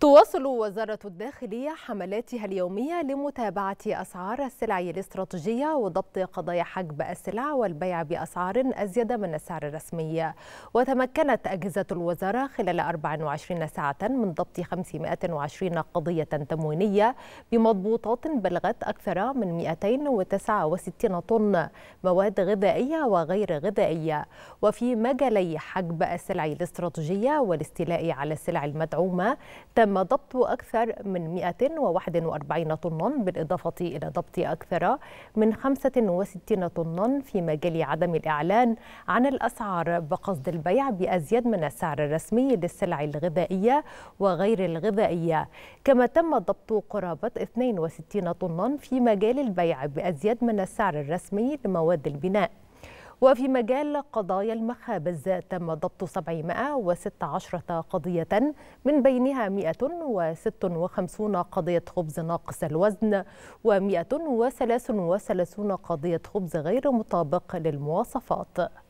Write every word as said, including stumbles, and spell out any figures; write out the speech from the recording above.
تواصل وزارة الداخلية حملاتها اليومية لمتابعة أسعار السلع الاستراتيجية وضبط قضايا حجب السلع والبيع بأسعار أزيد من السعر الرسمي. وتمكنت أجهزة الوزارة خلال أربع وعشرين ساعة من ضبط خمسمائة وعشرين قضية تموينية بمضبوطات بلغت أكثر من مئتين وتسعة وستين طن مواد غذائية وغير غذائية، وفي مجالي حجب السلع الاستراتيجية والاستيلاء على السلع المدعومة تم ضبط أكثر من مئة وواحد وأربعين طناً، بالإضافة إلى ضبط أكثر من خمسة وستين طناً في مجال عدم الإعلان عن الأسعار بقصد البيع بأزيد من السعر الرسمي للسلع الغذائية وغير الغذائية. كما تم ضبط قرابة اثنين وستين طناً في مجال البيع بأزيد من السعر الرسمي لمواد البناء. وفي مجال قضايا المخابز تم ضبط سبعمائة وستة عشر قضية، من بينها مئة وستة وخمسين قضية خبز ناقص الوزن ومئة وثلاثة وثلاثين قضية خبز غير مطابق للمواصفات.